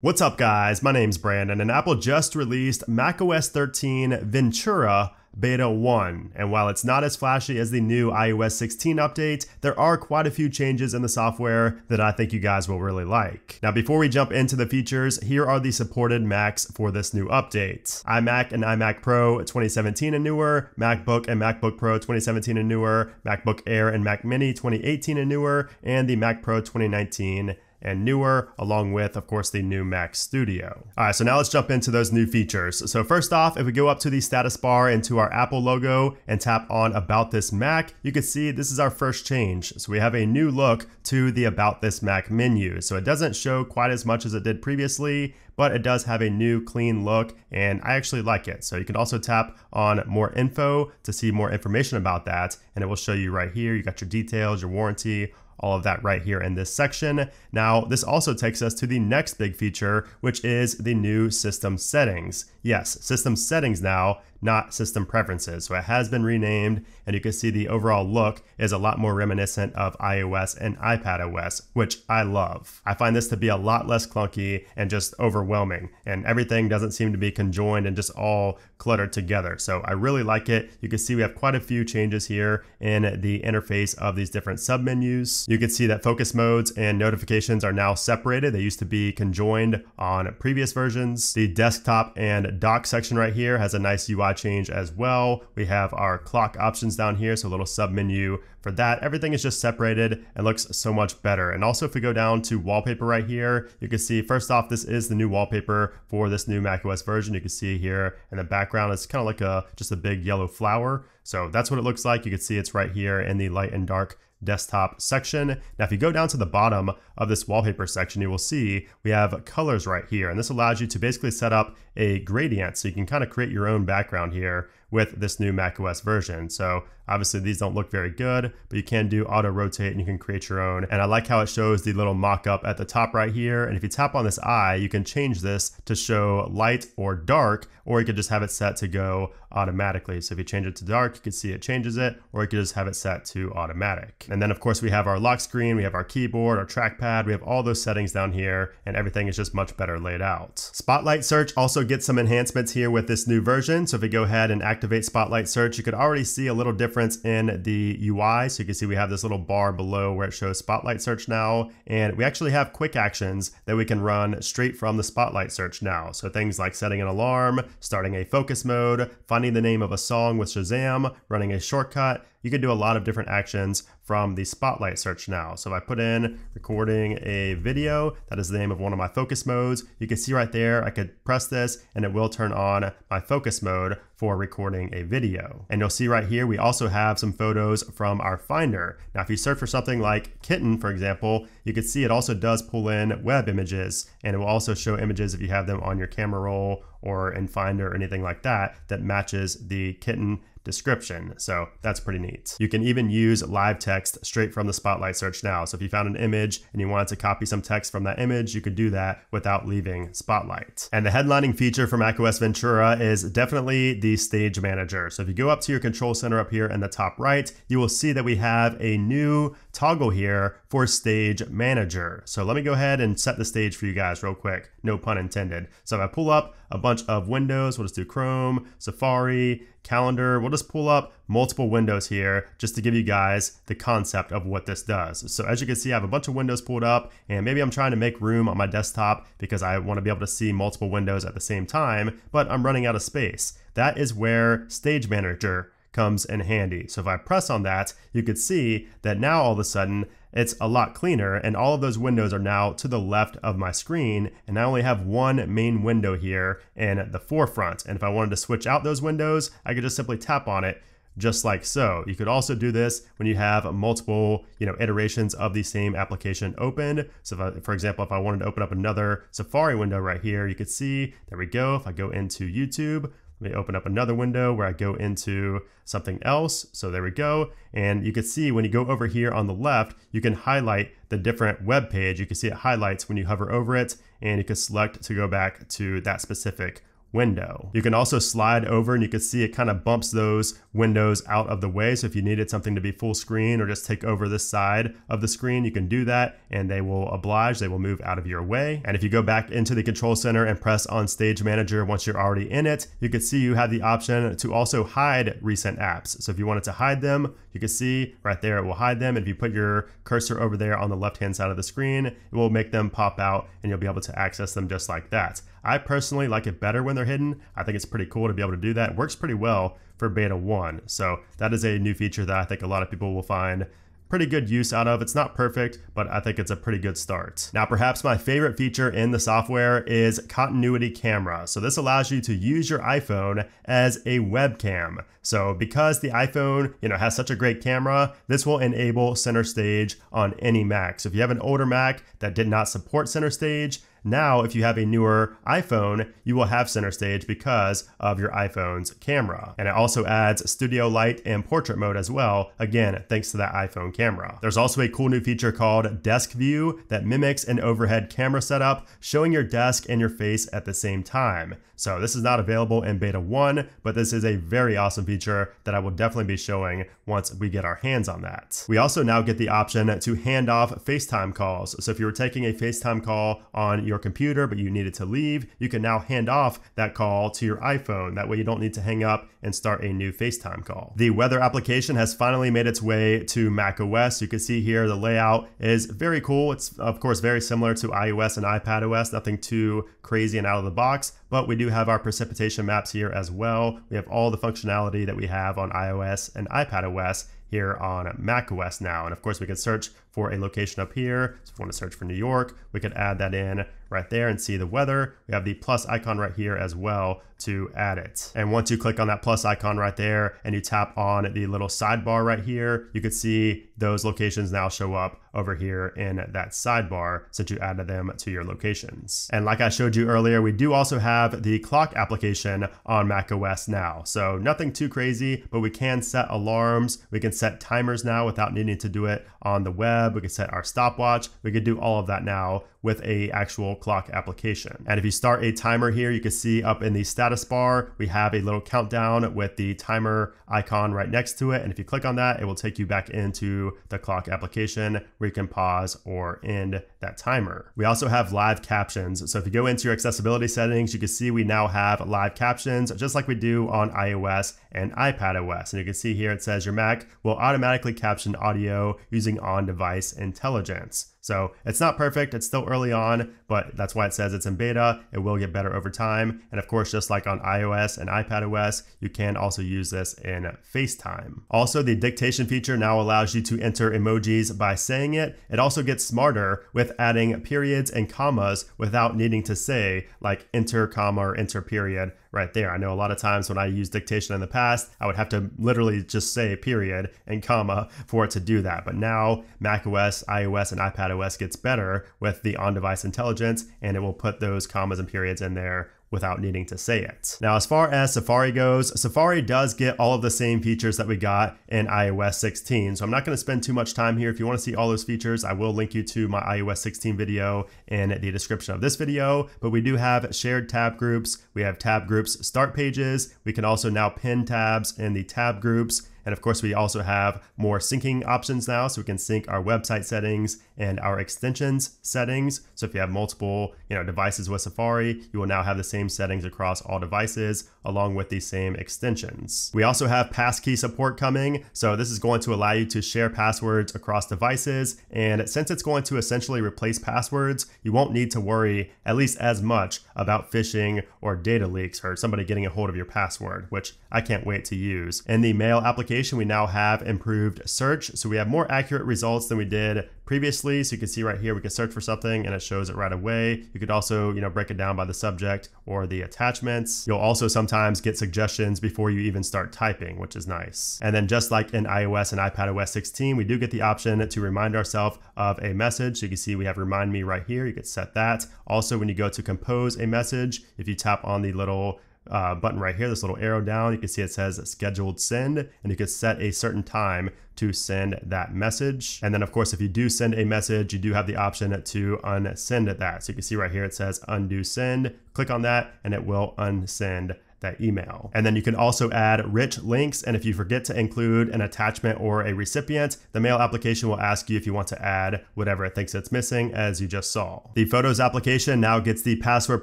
What's up guys, my name's Brandon and Apple just released macOS 13 Ventura Beta 1, and while it's not as flashy as the new iOS 16 update, there are quite a few changes in the software that I think you guys will really like. Now before we jump into the features, here are the supported Macs for this new update. iMac and iMac Pro 2017 and newer, MacBook and MacBook Pro 2017 and newer, MacBook Air and Mac Mini 2018 and newer, and the Mac Pro 2019 and newer, along with, of course, the new Mac Studio. All right, so now let's jump into those new features. So first off, if we go up to the status bar into our Apple logo and tap on About This Mac, you can see this is our first change. So we have a new look to the About This Mac menu. So it doesn't show quite as much as it did previously, but it does have a new clean look and I actually like it. So you can also tap on more info to see more information about that. And it will show you right here. You got your details, your warranty, all of that right here in this section. Now, this also takes us to the next big feature, which is the new System Settings. Yes, System Settings now, not System Preferences. So it has been renamed, and you can see the overall look is a lot more reminiscent of iOS and iPadOS, which I love. I find this to be a lot less clunky and just overwhelming, and everything doesn't seem to be conjoined and just all cluttered together. So I really like it. You can see we have quite a few changes here in the interface of these different submenus. You can see that focus modes and notifications are now separated. They used to be conjoined on previous versions. The desktop and dock section right here has a nice UI change as well. We have our clock options down here, so a little submenu for that. Everything is just separated and looks so much better. And also if we go down to wallpaper right here, you can see first off, this is the new wallpaper for this new macOS version. You can see here in the background, it's kind of like just a big yellow flower. So that's what it looks like. You can see it's right here in the light and dark desktop section. Now, if you go down to the bottom of this wallpaper section, you will see we have colors right here. And this allows you to basically set up a gradient. So you can kind of create your own background here with this new macOS version. So obviously these don't look very good, but you can do auto rotate and you can create your own. And I like how it shows the little mock-up at the top right here. And if you tap on this eye, you can change this to show light or dark, or you could just have it set to go automatically. So if you change it to dark, you can see it changes it, or you could just have it set to automatic. And then of course we have our lock screen, we have our keyboard, our trackpad, we have all those settings down here, and everything is just much better laid out. Spotlight search also gets some enhancements here with this new version. So if we go ahead and activate Spotlight search, you could already see a little difference in the UI. So you can see we have this little bar below where it shows Spotlight search now, and we actually have quick actions that we can run straight from the Spotlight search now. So things like setting an alarm, starting a focus mode, finding the name of a song with Shazam, running a shortcut. You can do a lot of different actions from the Spotlight search now. So if I put in recording a video, that is the name of one of my focus modes. You can see right there, I could press this and it will turn on my focus mode for recording a video. And you'll see right here, we also have some photos from our Finder. Now, if you search for something like kitten, for example, you can see it also does pull in web images, and it will also show images if you have them on your camera roll or in Finder or anything like that that matches the kitten description. So that's pretty neat. You can even use live text straight from the Spotlight search now. So if you found an image and you wanted to copy some text from that image, you could do that without leaving Spotlight. And the headlining feature for macOS Ventura is definitely the Stage Manager. So if you go up to your control center up here in the top right, you will see that we have a new toggle here for Stage Manager. So let me go ahead and set the stage for you guys real quick, no pun intended. So if I pull up a bunch of windows, we'll just do Chrome, Safari, Calendar, we'll just pull up multiple windows here just to give you guys the concept of what this does. So as you can see, I have a bunch of windows pulled up, and maybe I'm trying to make room on my desktop because I want to be able to see multiple windows at the same time, but I'm running out of space. That is where Stage Manager comes in handy. So if I press on that, you could see that now all of a sudden it's a lot cleaner, and all of those windows are now to the left of my screen, and I only have one main window here in the forefront. And if I wanted to switch out those windows, I could just simply tap on it just like so. You could also do this when you have multiple, iterations of the same application opened. So if I, for example, if I wanted to open up another Safari window right here, you could see, there we go. If I go into YouTube, let me open up another window where I go into something else. So there we go. And you can see when you go over here on the left, you can highlight the different web page. You can see it highlights when you hover over it, and you can select to go back to that specific window. You can also slide over and you can see it kind of bumps those windows out of the way. So if you needed something to be full screen or just take over this side of the screen, you can do that and they will oblige, they will move out of your way. And if you go back into the control center and press on Stage Manager once you're already in it, you can see you have the option to also hide recent apps. So if you wanted to hide them, you can see right there it will hide them. And if you put your cursor over there on the left hand side of the screen, it will make them pop out and you'll be able to access them just like that. I personally like it better when they're hidden. I think it's pretty cool to be able to do that. It works pretty well for beta 1. So that is a new feature that I think a lot of people will find pretty good use out of. It's not perfect, but I think it's a pretty good start. Now, perhaps my favorite feature in the software is Continuity Camera. So this allows you to use your iPhone as a webcam. So because the iPhone, has such a great camera, this will enable Center Stage on any Mac. So if you have an older Mac that did not support Center Stage, now, if you have a newer iPhone, you will have Center Stage because of your iPhone's camera. And it also adds studio light and portrait mode as well, again, thanks to that iPhone camera. There's also a cool new feature called Desk View that mimics an overhead camera setup, showing your desk and your face at the same time. So this is not available in beta 1, but this is a very awesome feature that I will definitely be showing once we get our hands on that. We also now get the option to hand off FaceTime calls. So if you were taking a FaceTime call on your computer, but you needed to leave, you can now hand off that call to your iPhone. That way you don't need to hang up and start a new FaceTime call. The weather application has finally made its way to macOS. You can see here the layout is very cool. It's of course very similar to iOS and iPadOS, nothing too crazy and out of the box, but we do have our precipitation maps here as well. We have all the functionality that we have on iOS and iPadOS here on macOS now. And of course we can search for a location up here. So if we want to search for New York, we could add that in right there and see the weather. We have the plus icon right here as well to add it. And once you click on that plus icon right there and you tap on the little sidebar right here, you could see those locations now show up over here in that sidebar since you added them to your locations. And like I showed you earlier, we do also have the clock application on macOS now. So nothing too crazy, but we can set alarms. We can set timers now without needing to do it on the web. We could set our stopwatch. We could do all of that now with a actual clock application. And if you start a timer here, you can see up in the status bar, we have a little countdown with the timer icon right next to it. And if you click on that, it will take you back into the clock application where you can pause or end that timer. We also have live captions. So if you go into your accessibility settings, you can see we now have live captions, just like we do on iOS and iPadOS. And you can see here, it says your Mac will automatically caption audio using on-device intelligence. So it's not perfect, it's still early on, but that's why it says it's in beta. It will get better over time. And of course, just like on iOS and iPadOS, you can also use this in FaceTime. Also, the dictation feature now allows you to enter emojis by saying it. It also gets smarter with adding periods and commas without needing to say like enter comma or enter period right there. I know a lot of times when I use dictation in the past, I would have to literally just say period and comma for it to do that. But now macOS, iOS, and iPadOS gets better with the on-device intelligence, and it will put those commas and periods in there without needing to say it. Now, as far as Safari goes, Safari does get all of the same features that we got in iOS 16. So I'm not gonna spend too much time here. If you wanna see all those features, I will link you to my iOS 16 video in the description of this video, but we do have shared tab groups. We have tab groups start pages. We can also now pin tabs in the tab groups. And of course, we also have more syncing options now. So we can sync our website settings and our extensions settings. So if you have multiple devices with Safari, you will now have the same settings across all devices, along with the same extensions. We also have passkey support coming. So this is going to allow you to share passwords across devices. And since it's going to essentially replace passwords, you won't need to worry at least as much about phishing or data leaks or somebody getting a hold of your password, which I can't wait to use. In the mail application, we now have improved search. So we have more accurate results than we did previously. So you can see right here, we can search for something and it shows it right away. You could also, break it down by the subject or the attachments. You'll also sometimes get suggestions before you even start typing, which is nice. And then just like in iOS and iPadOS 16, we do get the option to remind ourselves of a message. So you can see we have remind me right here. You could set that. Also, when you go to compose a message, if you tap on the little button right here, this little arrow down, you can see it says scheduled send, and you can set a certain time to send that message. And then of course, if you do send a message, you do have the option to unsend that. So you can see right here, it says undo send, click on that and it will unsend that email. And then you can also add rich links. And if you forget to include an attachment or a recipient, the mail application will ask you if you want to add whatever it thinks it's missing, as you just saw. The Photos application now gets the password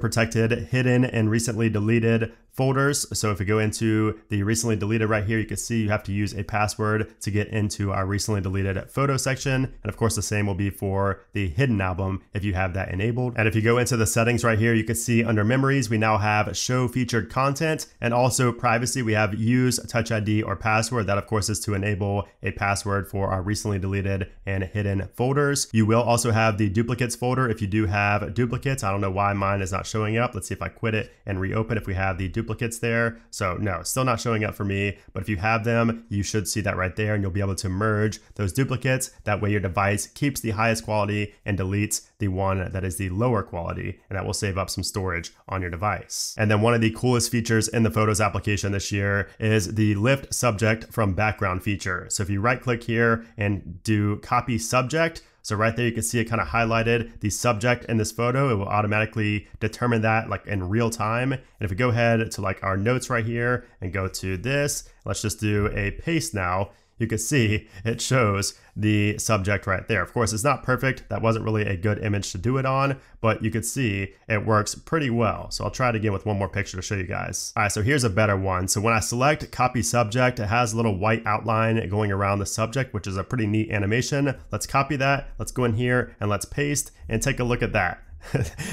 protected, hidden, and recently deleted folders. So if we go into the recently deleted right here, you can see you have to use a password to get into our recently deleted photo section. And of course, the same will be for the hidden album if you have that enabled. And if you go into the settings right here, you can see under memories, we now have show featured content, and also privacy. We have use touch ID or password. That of course is to enable a password for our recently deleted and hidden folders. You will also have the duplicates folder if you do have duplicates. I don't know why mine is not showing up. Let's see if I quit it and reopen if we have the duplicates there. So no, still not showing up for me, but if you have them, you should see that right there, and you'll be able to merge those duplicates. That way your device keeps the highest quality and deletes the one that is the lower quality, and that will save up some storage on your device. And then one of the coolest features in the Photos application this year is the lift subject from background feature. So if you right click here and do copy subject, so right there, you can see it kind of highlighted the subject in this photo. It will automatically determine that like in real time. And if we go ahead to like our notes right here and go to this, let's just do a paste now. You can see it shows the subject right there. Of course, it's not perfect. That wasn't really a good image to do it on, but you can see it works pretty well. So I'll try it again with one more picture to show you guys. All right, so here's a better one. So when I select copy subject, it has a little white outline going around the subject, which is a pretty neat animation. Let's copy that. Let's go in here and let's paste and take a look at that.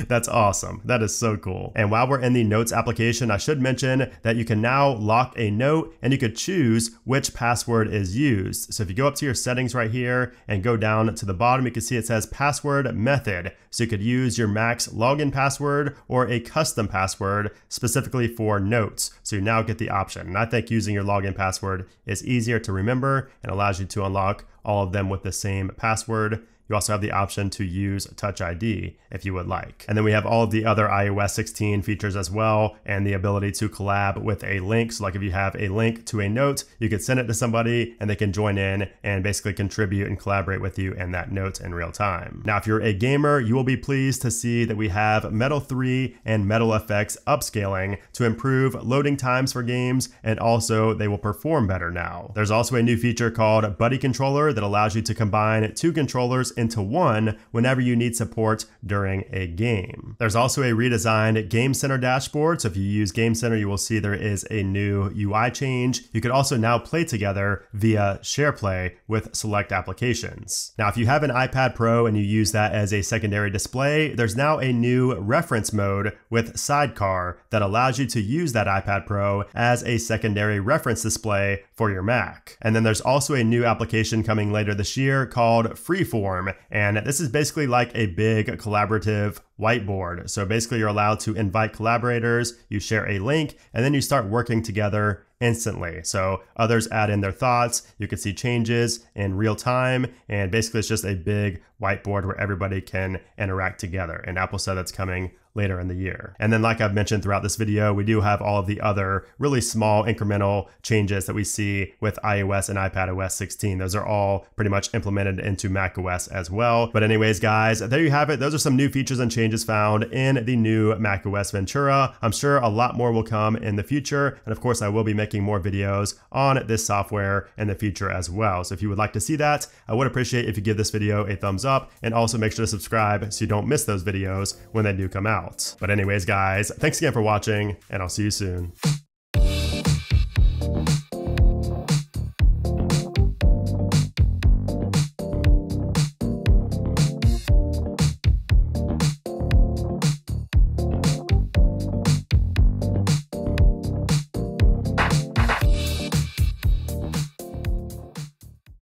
That's awesome. That is so cool. And while we're in the Notes application, I should mention that you can now lock a note and you could choose which password is used. So if you go up to your settings right here and go down to the bottom, you can see it says password method. So you could use your Mac's login password or a custom password specifically for notes. So you now get the option. And I think using your login password is easier to remember and allows you to unlock all of them with the same password. You also have the option to use Touch ID if you would like. And then we have all of the other iOS 16 features as well, and the ability to collab with a link. So like if you have a link to a note, you could send it to somebody and they can join in and basically contribute and collaborate with you in that note in real time. Now, if you're a gamer, you will be pleased to see that we have Metal 3 and Metal FX upscaling to improve loading times for games, and also they will perform better now. There's also a new feature called Buddy Controller that allows you to combine two controllers into one whenever you need support during a game. There's also a redesigned Game Center dashboard. So if you use Game Center, you will see there is a new UI change. You could also now play together via SharePlay with select applications. Now, if you have an iPad Pro and you use that as a secondary display, there's now a new reference mode with Sidecar that allows you to use that iPad Pro as a secondary reference display for your Mac. And then there's also a new application coming later this year called Freeform. And this is basically like a big collaborative whiteboard. So basically you're allowed to invite collaborators, you share a link, and then you start working together instantly. So others add in their thoughts, you can see changes in real time, and basically it's just a big whiteboard where everybody can interact together. And Apple said that's coming later in the year. And then like I've mentioned throughout this video, we do have all of the other really small incremental changes that we see with iOS and iPadOS 16. Those are all pretty much implemented into macOS as well. But anyways, guys, there you have it. Those are some new features and changes found in the new macOS Ventura. I'm sure a lot more will come in the future. And of course, I will be making more videos on this software in the future as well. So if you would like to see that, I would appreciate if you give this video a thumbs up, and also make sure to subscribe so you don't miss those videos when they do come out. But anyways, guys, thanks again for watching, and I'll see you soon.